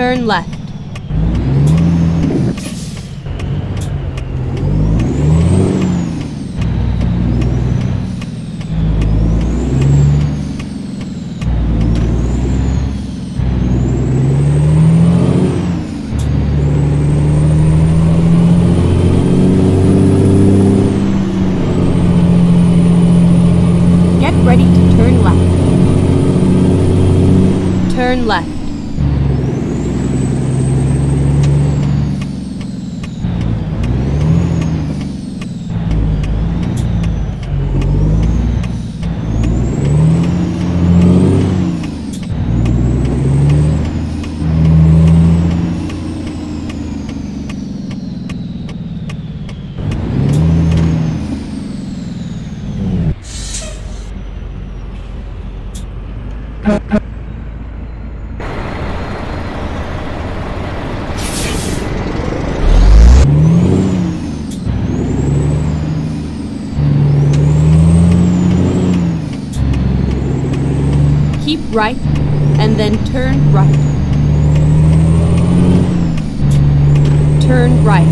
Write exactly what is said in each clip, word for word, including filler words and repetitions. Turn left. Ready to turn left. Turn left. Keep right and then turn right. Turn right.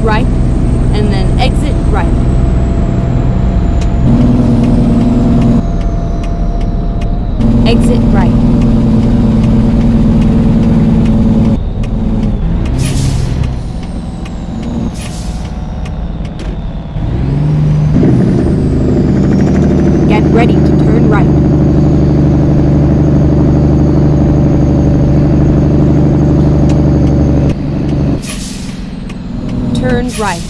right, and then exit right. Exit right. Get ready to turn right. Turn right.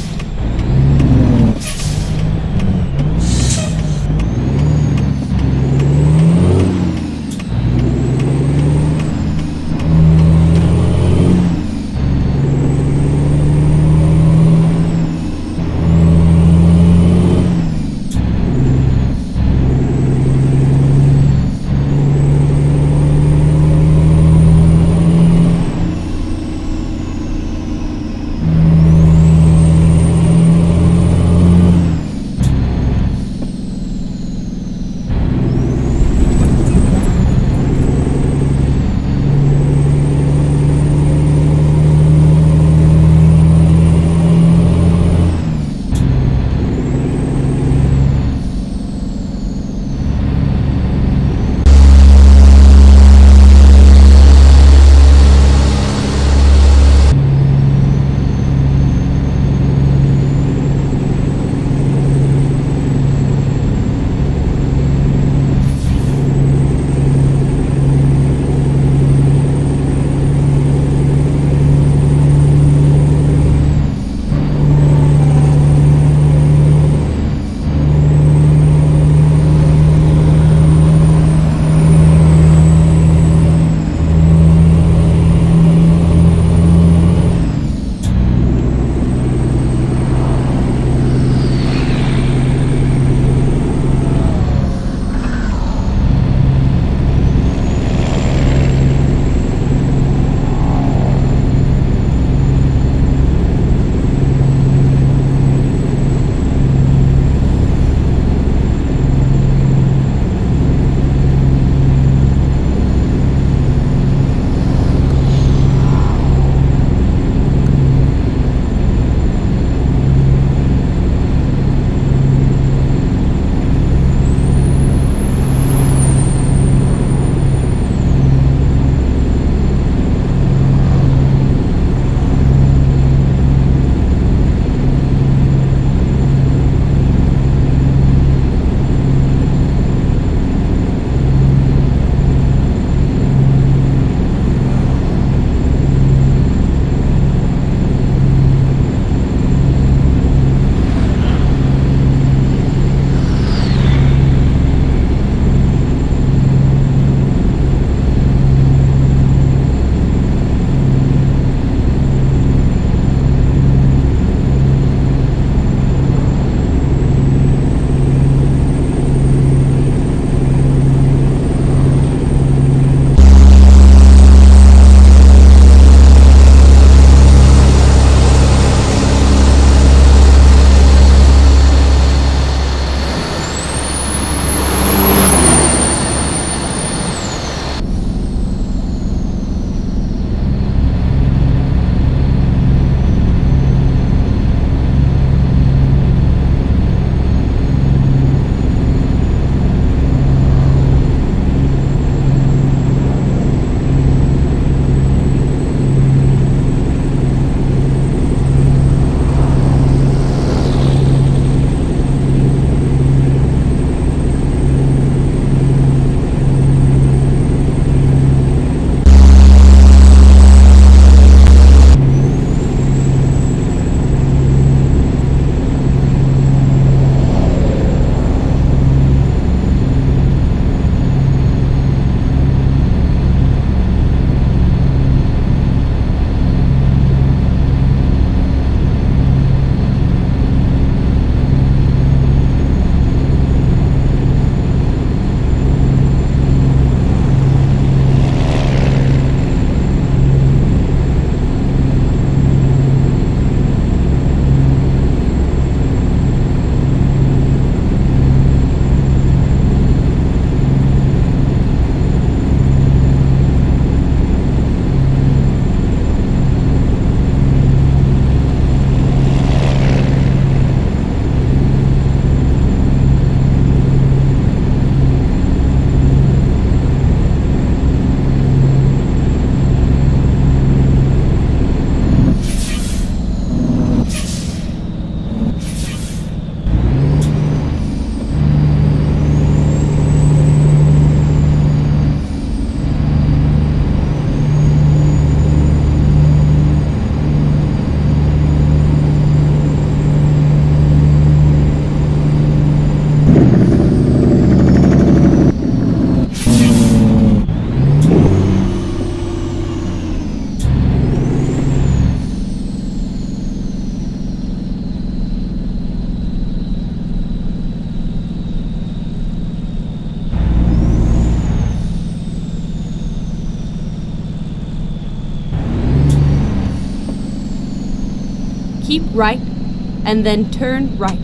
keep right, and then turn right.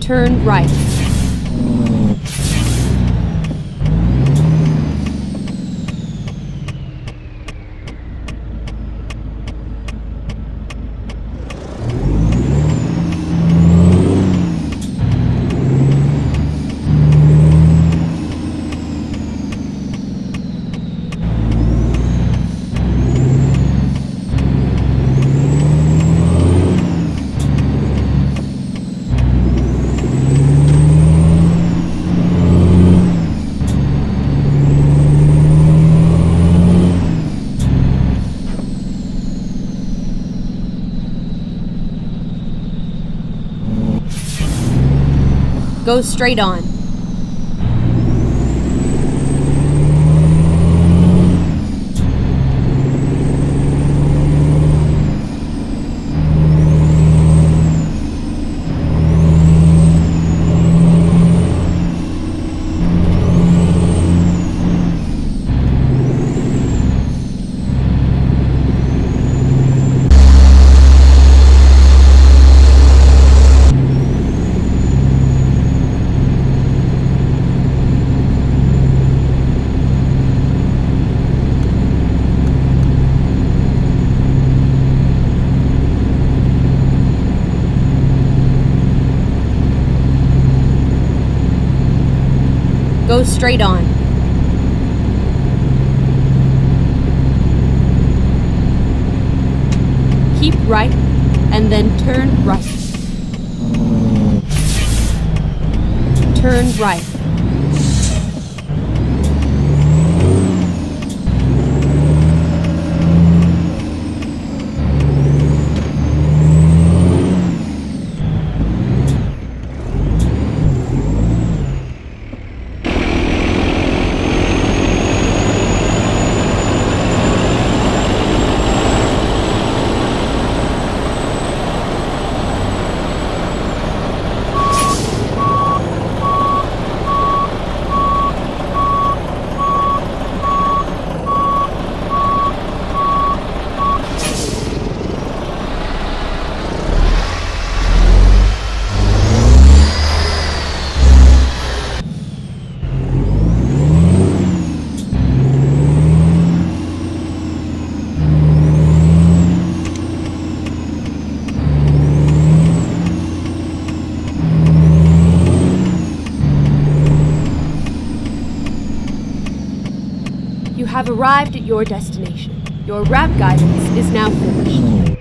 Turn right. Go straight on. Go straight on. Keep right, and then turn right. Turn right. You have arrived at your destination. Your route guidance is now finished.